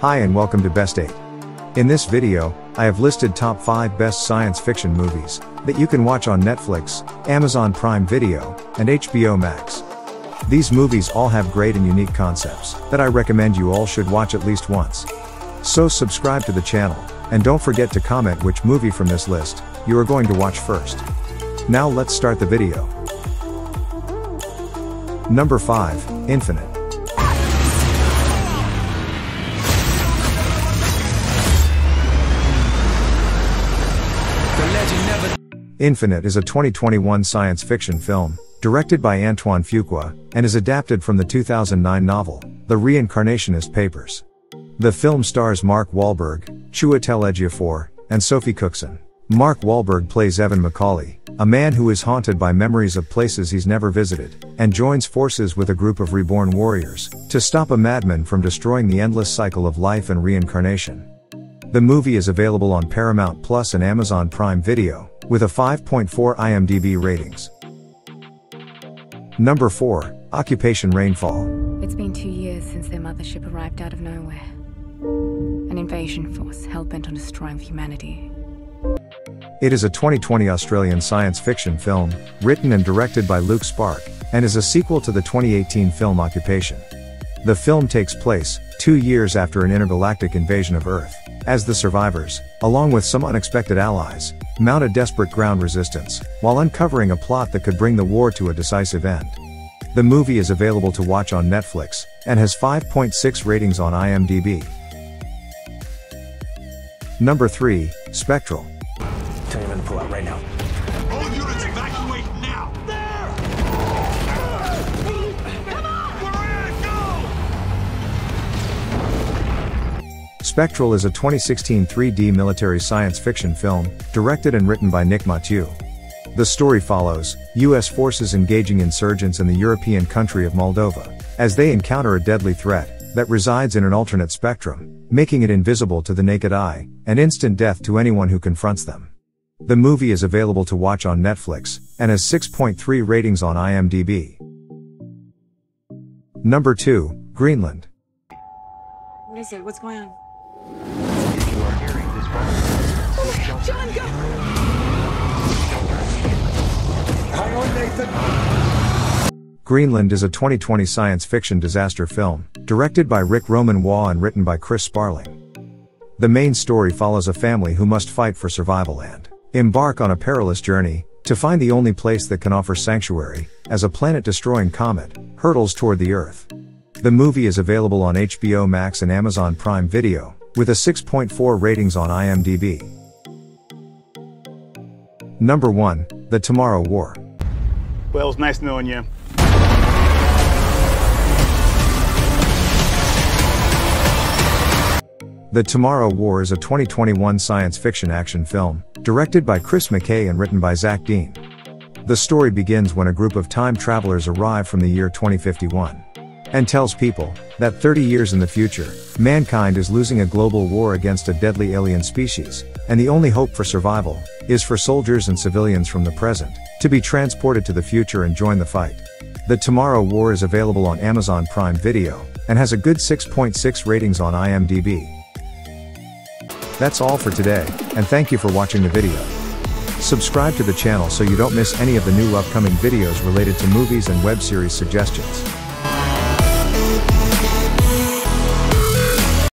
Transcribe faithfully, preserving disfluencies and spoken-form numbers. Hi and welcome to Best eight. In this video, I have listed top five best science fiction movies that you can watch on Netflix, Amazon Prime Video, and H B O Max. These movies all have great and unique concepts that I recommend you all should watch at least once. So subscribe to the channel, and don't forget to comment which movie from this list you are going to watch first. Now let's start the video. Number five, Infinite. Infinite is a twenty twenty-one science fiction film, directed by Antoine Fuqua, and is adapted from the two thousand nine novel, The Reincarnationist Papers. The film stars Mark Wahlberg, Chiwetel Ejiofor, and Sophie Cookson. Mark Wahlberg plays Evan McCauley, a man who is haunted by memories of places he's never visited, and joins forces with a group of reborn warriors to stop a madman from destroying the endless cycle of life and reincarnation. The movie is available on Paramount Plus and Amazon Prime Video, with a five point four IMDb ratings. Number four, Occupation Rainfall. It's been two years since their mothership arrived out of nowhere. An invasion force hell-bent on destroying humanity. It is a twenty twenty Australian science fiction film, written and directed by Luke Spark, and is a sequel to the twenty eighteen film Occupation. The film takes place two years after an intergalactic invasion of Earth, as the survivors, along with some unexpected allies, mount a desperate ground resistance, while uncovering a plot that could bring the war to a decisive end. The movie is available to watch on Netflix, and has five point six ratings on IMDb. Number three, Spectral. Tell your men to pull out right now. All units evacuate now! There! Come on! We're in! Go! Spectral is a twenty sixteen three D military science fiction film, directed and written by Nick Mathieu. The story follows U S forces engaging insurgents in the European country of Moldova, as they encounter a deadly threat that resides in an alternate spectrum, making it invisible to the naked eye, and instant death to anyone who confronts them. The movie is available to watch on Netflix, and has six point three ratings on IMDb. Number two, Greenland. What is it? What's going on? If you are hearing this voice, oh John, go! Hang on, Nathan! Greenland is a twenty twenty science fiction disaster film, directed by Rick Roman Waugh and written by Chris Sparling. The main story follows a family who must fight for survival and embark on a perilous journey to find the only place that can offer sanctuary, as a planet-destroying comet hurtles toward the Earth. The movie is available on H B O Max and Amazon Prime Video, with a six point four ratings on IMDb. Number one, The Tomorrow War. Well, it's nice knowing you. The Tomorrow War is a twenty twenty-one science fiction action film, directed by Chris McKay and written by Zach Dean. The story begins when a group of time travelers arrive from the year twenty fifty-one, and tells people that thirty years in the future, mankind is losing a global war against a deadly alien species, and the only hope for survival is for soldiers and civilians from the present to be transported to the future and join the fight. The Tomorrow War is available on Amazon Prime Video, and has a good six point six ratings on IMDb. That's all for today, and thank you for watching the video. Subscribe to the channel so you don't miss any of the new upcoming videos related to movies and web series suggestions.